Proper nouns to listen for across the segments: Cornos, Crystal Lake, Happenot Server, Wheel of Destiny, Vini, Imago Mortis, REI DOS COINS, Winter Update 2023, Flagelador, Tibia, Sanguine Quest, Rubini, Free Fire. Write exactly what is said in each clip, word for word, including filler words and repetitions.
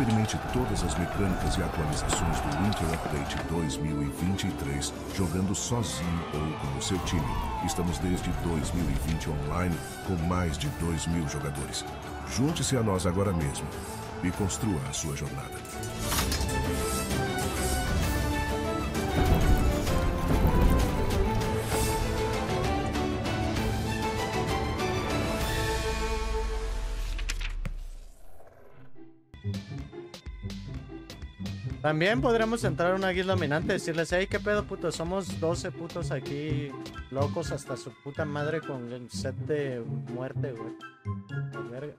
Experimente todas as mecânicas e atualizações do Winter Update dois mil e vinte e três jogando sozinho ou com o seu time. Estamos desde dois mil e vinte online com mais de dois mil jogadores. Junte-se a nós agora mesmo e construa a sua jornada. También podremos entrar a una guilda dominante y decirles: hey, qué pedo, puto, somos doce putos aquí, locos hasta su puta madre con el set de muerte, güey.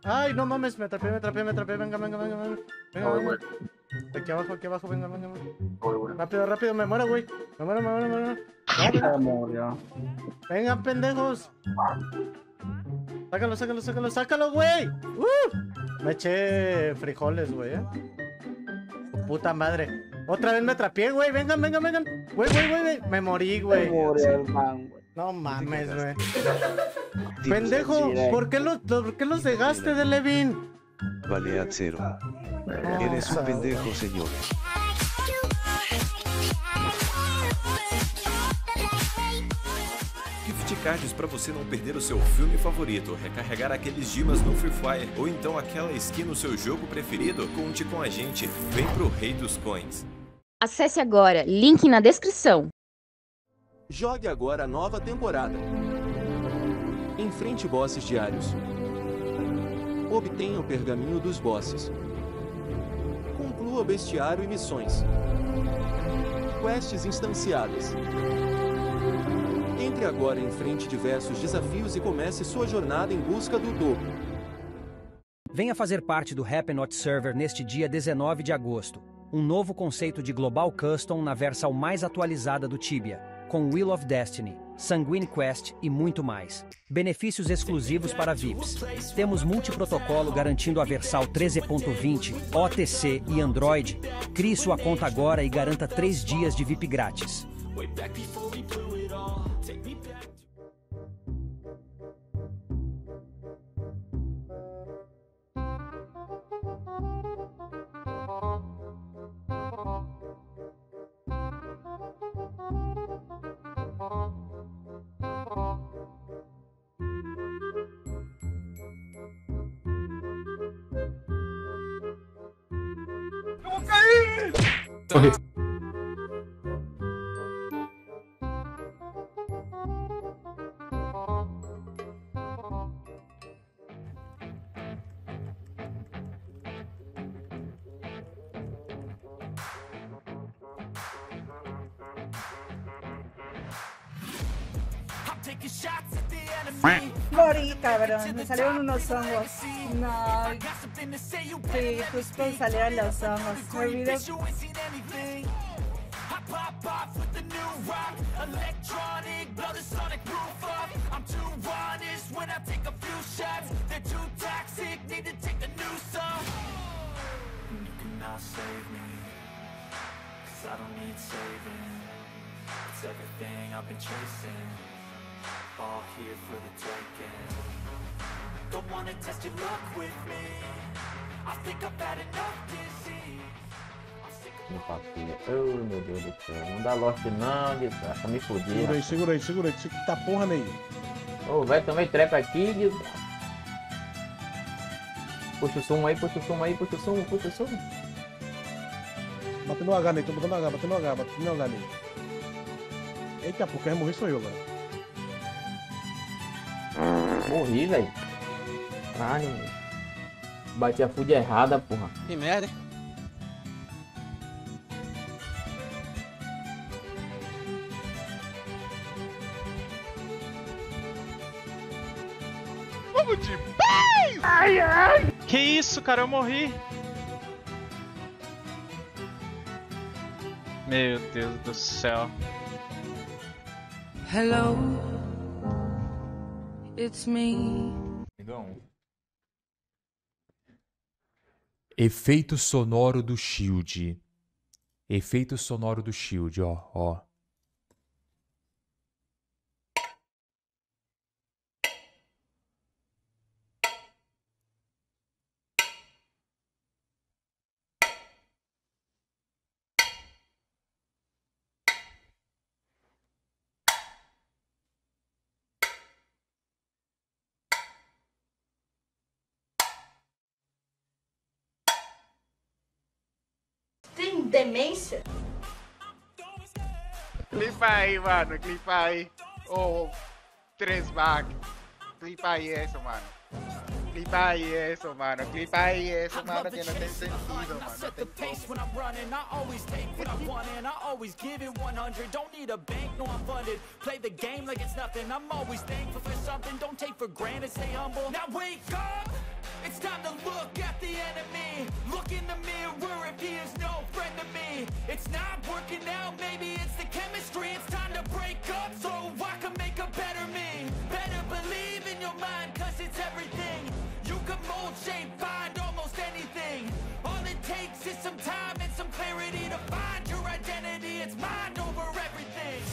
Ay, no mames, me atrapé, me atrapé, me atrapé, venga, venga, venga, venga, venga, venga. Aquí abajo, aquí abajo, venga, venga, venga. Rápido, rápido, me muero, güey. Me muero, me muero, me muero. Ya murió. Venga, pendejos. Sácalo, sácalo, sácalo, sácalo, güey. Uh, me eché frijoles, güey, eh. Puta madre. Otra vez me atrapié, güey. Vengan, vengan, vengan. Güey, güey, güey. Me morí, güey. No mames, güey. Pendejo, ¿por qué los, por qué los dejaste de Levin? Validad cero. Oh, eres un pendejo, señor. Cards para você não perder o seu filme favorito, recarregar aqueles gemas no Free Fire ou então aquela skin no seu jogo preferido, conte com a gente, vem pro Rei dos Coins. Acesse agora, link na descrição. Jogue agora a nova temporada. Enfrente bosses diários. Obtenha o pergaminho dos bosses. Conclua o bestiário e missões. Quests instanciadas. Entre agora em frente diversos desafios e comece sua jornada em busca do dobro. Venha fazer parte do Happenot Server neste dia dezenove de agosto. Um novo conceito de Global Custom na versão mais atualizada do Tibia, com Wheel of Destiny, Sanguine Quest e muito mais. Benefícios exclusivos para V I Ps. Temos multiprotocolo garantindo a versão treze ponto vinte, O T C e Android. Crie sua conta agora e garanta três dias de V I P grátis. Corre. Morí, cabrón, me salieron unos hongos. No, sí, justo salieron los hongos. Me olvidé. All here for the taking. Don't wanna test your luck with me. I think I've had enough disease. Não passei. Oh, meu Deus do céu. Não dá lost não, desgraça. Me fodi. Segura aí, segura aí, segura aí. Que tá porra nem. Ô, vai tomar trepa aqui, desgraça. Puxa o som aí, puxa o som aí, puxa o som, puxa o som. Bateu no H, né? Tô botando H, bateu no H, bateu no H, né? Eita, pô, quem morrer sou eu, velho. Morri, velho. Caralho, mano. Bati a food errada, porra. Que merda, hein? Vamos de paz! Ai, ai! Que isso, cara? Eu morri. Meu Deus do céu. Hello. It's me. Efeito sonoro do shield. Efeito sonoro do shield, ó, ó. tem demência? Clipa aí, mano, clipa aí. Oh, três back. Clipa aí isso, mano. Clipa aí isso, mano. Clipa aí isso, mano, que não tem sentido, mano. Não tem como. It's time to look at the enemy. Look in the mirror if he is no friend to me. It's not working out, maybe it's the chemistry. It's time to break up so I can make a better me. Better believe in your mind, cause it's everything. You can mold, shape, find almost anything. All it takes is some time and some clarity to find your identity. It's mine over everything.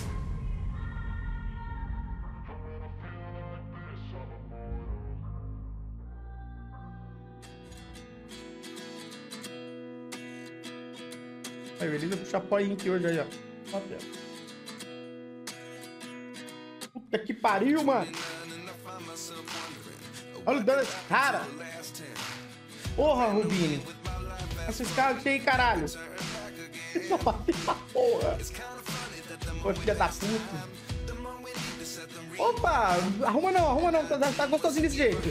Aí, beleza, puxar aqui hoje aí, ó. Puta que pariu, mano. Olha o dano, cara. Porra, Rubini. Esses caras aí, caralho. Não bateu pra porra. Pô, filha da puta. Opa, arruma não, arruma não. Tá, tá gostosinho desse jeito.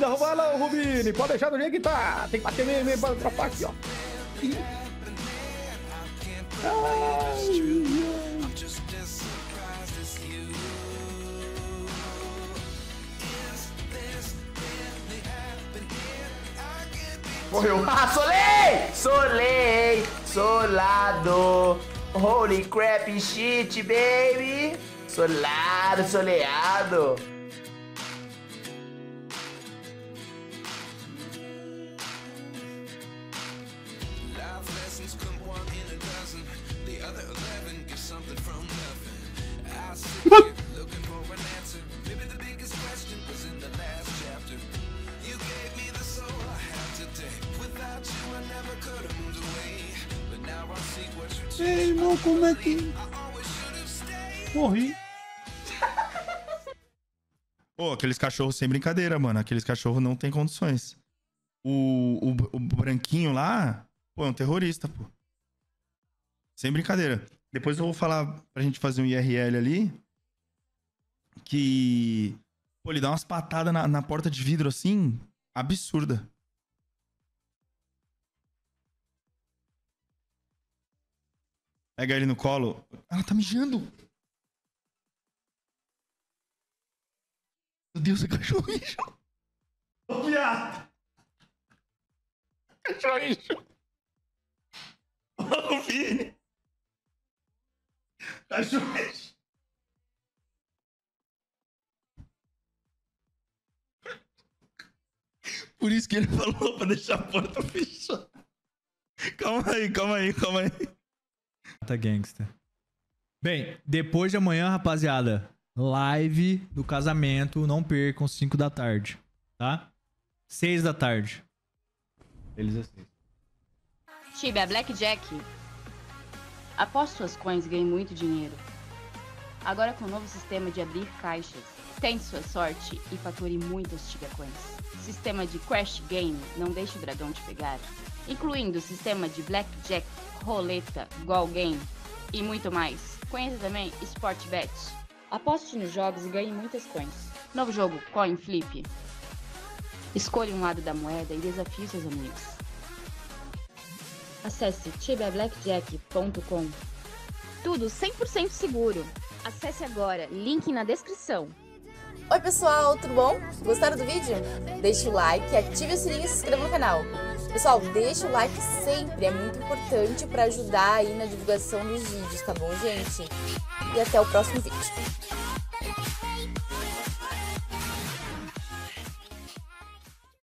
Não vai lá, Rubini. Pode deixar do jeito que tá. Tem que bater meio, meio, pra cá aqui, ó. Morreu. Ah, solei! Solei! Solado! Holy crap shit, baby! Solado, soleado! Ei, irmão, como é que... Morri. Pô, aqueles cachorros sem brincadeira, mano. Aqueles cachorros não tem condições. O, o, o branquinho lá, pô, é um terrorista, pô. Sem brincadeira. Depois eu vou falar pra gente fazer um I R L ali. Que... Pô, ele dá umas patadas na, na porta de vidro assim, absurda. Pega ele no colo. Ela tá mijando. Meu Deus, o cachorro mijou. Ô, viado. Cachorro mijou. Ô, Vini. Cachorro mijou. Por isso que ele falou pra deixar a porta fechada. Calma aí, calma aí, calma aí. Gangster. Bem, depois de amanhã, rapaziada, live do casamento, não percam, cinco da tarde, tá? seis da tarde. Eles assistem. Tibia Blackjack. Aposto suas coins, ganhei muito dinheiro. Agora com o novo sistema de abrir caixas, tente sua sorte e fature muitas Tibia Coins. Sistema de Crash Game, não deixe o dragão te pegar. Incluindo o sistema de Blackjack, roleta, Goal Game e muito mais. Conheça também Sportbet. Aposte nos jogos e ganhe muitas coins. Novo jogo, Coin Flip. Escolha um lado da moeda e desafie seus amigos. Acesse tibia blackjack ponto com. Tudo cem por cento seguro. Acesse agora, link na descrição. Oi pessoal, tudo bom? Gostaram do vídeo? Deixe o like, ative o sininho e se inscreva no canal. Pessoal, deixa o like sempre, é muito importante para ajudar aí na divulgação dos vídeos, tá bom, gente? E até o próximo vídeo.